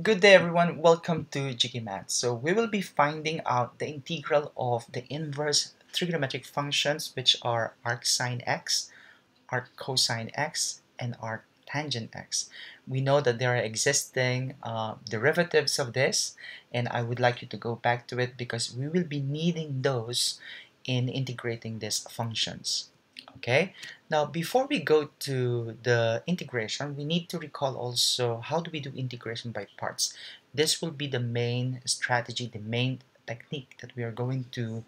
Good day everyone, welcome to JiggyMath. So we will be finding out the integral of the inverse trigonometric functions, which are arc sine x, arc cosine x, and arc tangent x. We know that there are existing derivatives of this, and I would like you to go back to it because we will be needing those in integrating these functions. Okay, now before we go to the integration, we need to recall also how do we do integration by parts. This will be the main strategy, the main technique that we are going to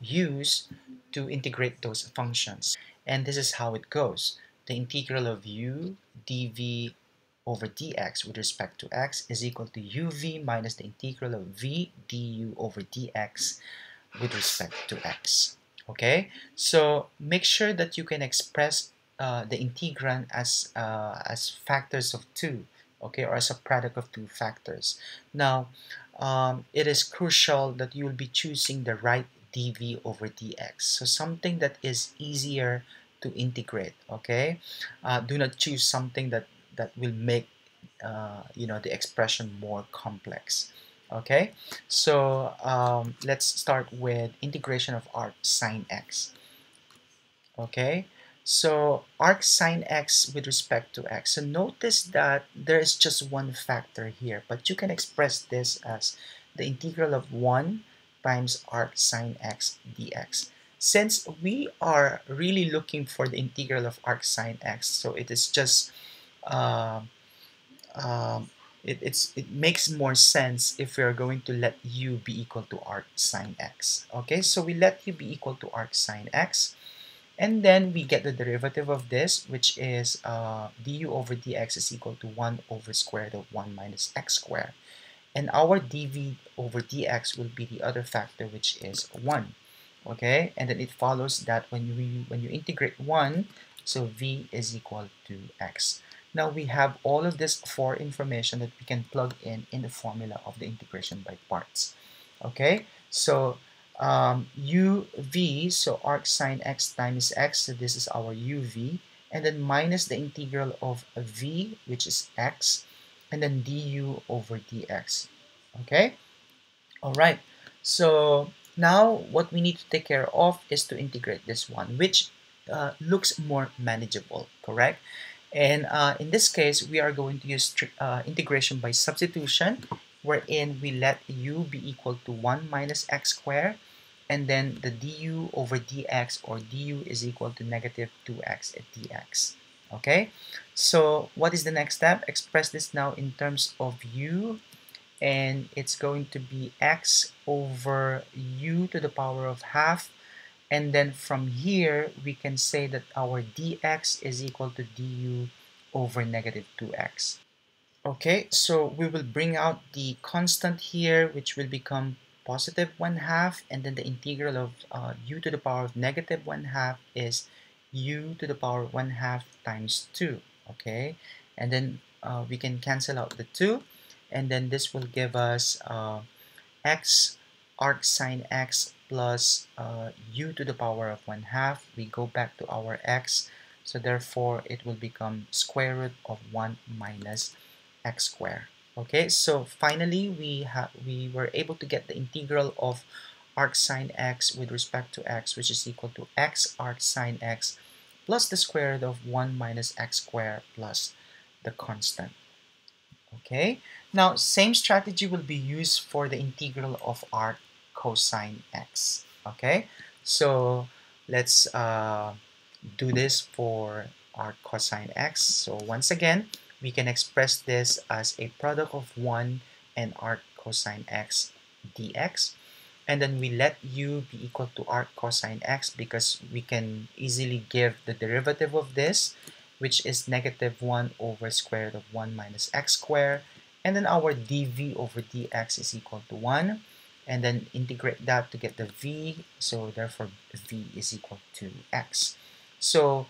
use to integrate those functions. And this is how it goes. The integral of u dv over dx with respect to x is equal to uv minus the integral of v du over dx with respect to x. Okay, so make sure that you can express the integrand as factors of 2, okay, or as a product of 2 factors. Now, it is crucial that you will be choosing the right dv over dx, so something that is easier to integrate, okay? Do not choose something that will make, you know, the expression more complex. Okay, so let's start with integration of arc sine x. Okay, so arc sine x with respect to x. So notice that there is just one factor here, but you can express this as the integral of 1 times arc sine x dx. Since we are really looking for the integral of arc sine x, so it is just it makes more sense if we are going to let u be equal to arc sine x. Okay, so we let u be equal to arc sine x, and then we get the derivative of this, which is du over dx is equal to 1 over square root of 1 minus x squared. And our dv over dx will be the other factor, which is 1. Okay, and then it follows that when you integrate 1, so v is equal to x. Now we have all of this for information that we can plug in the formula of the integration by parts. Okay, so uv, so arc sine x times x, so this is our uv, and then minus the integral of v, which is x, and then du over dx. Okay, all right, so now what we need to take care of is to integrate this one, which looks more manageable, correct? And in this case, we are going to use integration by substitution, wherein we let u be equal to 1 minus x squared, and then the du over dx, or du is equal to negative 2x at dx. Okay, so what is the next step? Express this now in terms of u, and it's going to be x over u to the power of half. And then from here, we can say that our dx is equal to du over negative 2x. Okay, so we will bring out the constant here, which will become positive 1/2, and then the integral of u to the power of negative 1/2 is u to the power of 1/2 times 2. Okay, and then we can cancel out the 2, and then this will give us x arc sine x plus u to the power of 1/2. We go back to our x, so therefore it will become square root of 1 minus x squared. Okay, so finally we were able to get the integral of arc sine x with respect to x, which is equal to x arc sine x plus the square root of 1 minus x squared plus the constant. Okay, now same strategy will be used for the integral of arc cosine x. Okay, so let's do this for arc cosine x. So once again, we can express this as a product of 1 and arc cosine x dx, and then we let u be equal to arc cosine x because we can easily give the derivative of this, which is negative 1 over square root of 1 minus x squared, and then our dv over dx is equal to 1, and then integrate that to get the v, so therefore v is equal to x. So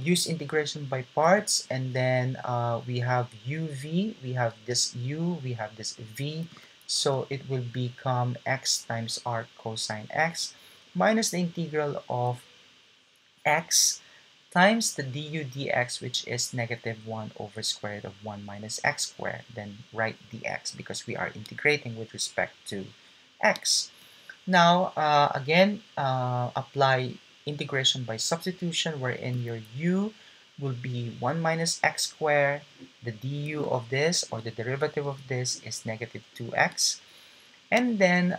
use integration by parts, and then we have uv, we have this u, we have this v, so it will become x times arc cosine x minus the integral of x times the du dx, which is negative 1 over square root of 1 minus x squared. Then write dx because we are integrating with respect to x. Now, apply integration by substitution, wherein your u will be 1 minus x squared. The du of this, or the derivative of this, is negative 2x. And then,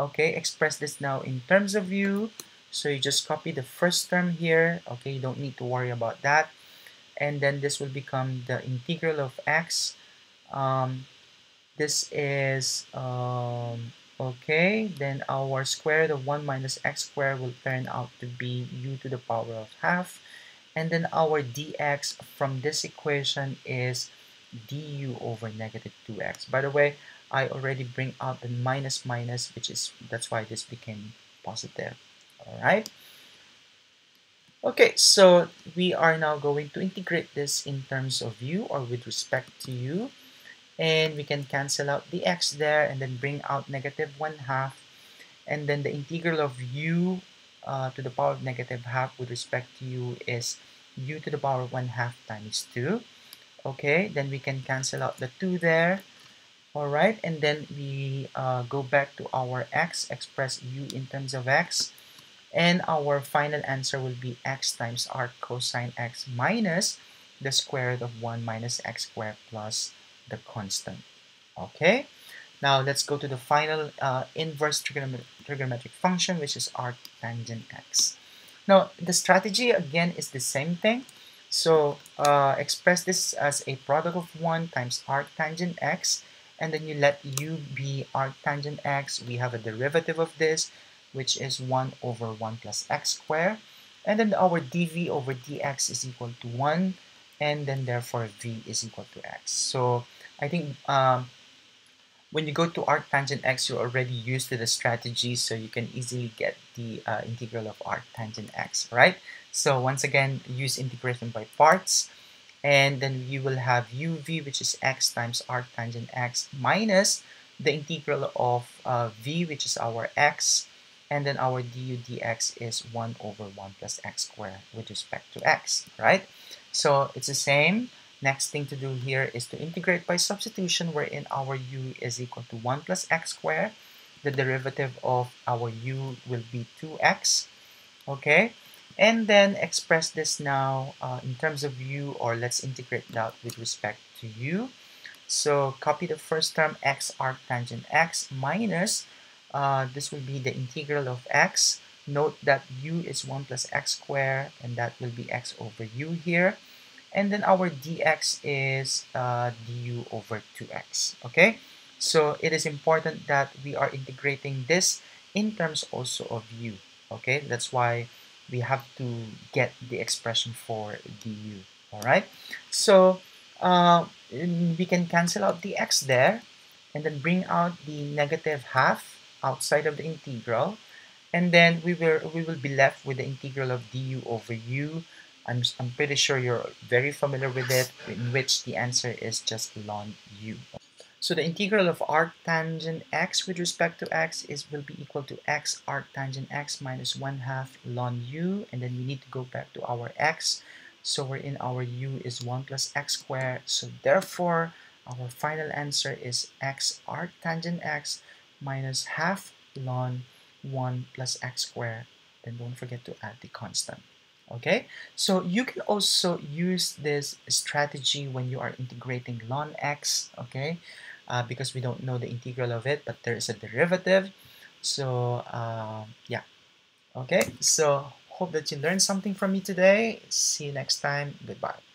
express this now in terms of u. So you just copy the first term here. Okay, you don't need to worry about that. And then this will become the integral of x. This is, then our square root of 1 minus x squared will turn out to be u to the power of half. And then our dx from this equation is du over negative 2x. By the way, I already bring out the minus, which is, that's why this became positive. All right. Okay, so we are now going to integrate this in terms of u, or with respect to u. And we can cancel out the x there and then bring out negative 1/2. And then the integral of u to the power of negative half with respect to u is u to the power of 1/2 times 2. Okay, then we can cancel out the 2 there. Alright, and then we go back to our x, express u in terms of x. And our final answer will be x times r cosine x minus the square root of 1 minus x squared plus the constant. Okay, now let's go to the final inverse trigonometric function, which is r tangent x. Now the strategy again is the same thing. So express this as a product of 1 times r tangent x, and then you let u be r tangent x. We have a derivative of this, which is 1 over 1 plus x squared. And then our dv over dx is equal to 1. And then therefore v is equal to x. So I think when you go to r tangent x, you're already used to the strategy. So you can easily get the integral of r tangent x, right? So once again, use integration by parts. And then you will have uv, which is x times r tangent x minus the integral of v, which is our x. And then our du dx is 1 over 1 plus x squared with respect to x, right? So it's the same. Next thing to do here is to integrate by substitution, wherein our u is equal to 1 plus x squared. The derivative of our u will be 2x, okay? And then express this now in terms of u, or let's integrate that with respect to u. So copy the first term, x r tangent x minus, this will be the integral of x. Note that u is 1 plus x squared, and that will be x over u here. And then our dx is du over 2x, okay? So it is important that we are integrating this in terms also of u, okay? That's why we have to get the expression for du, all right? So we can cancel out the x there, and then bring out the negative half outside of the integral, and then we will be left with the integral of du over u. I'm pretty sure you're very familiar with it, in which the answer is just ln u. So the integral of r tangent x with respect to x will be equal to x r tangent x minus 1/2 ln u, and then we need to go back to our x. So we're in our u is 1 plus x squared, so therefore our final answer is x r tangent x minus 1/2 ln 1 plus x squared. Then don't forget to add the constant. Okay, so you can also use this strategy when you are integrating ln x, okay, because we don't know the integral of it, but there is a derivative. So okay, so hope that you learned something from me today. See you next time. Goodbye.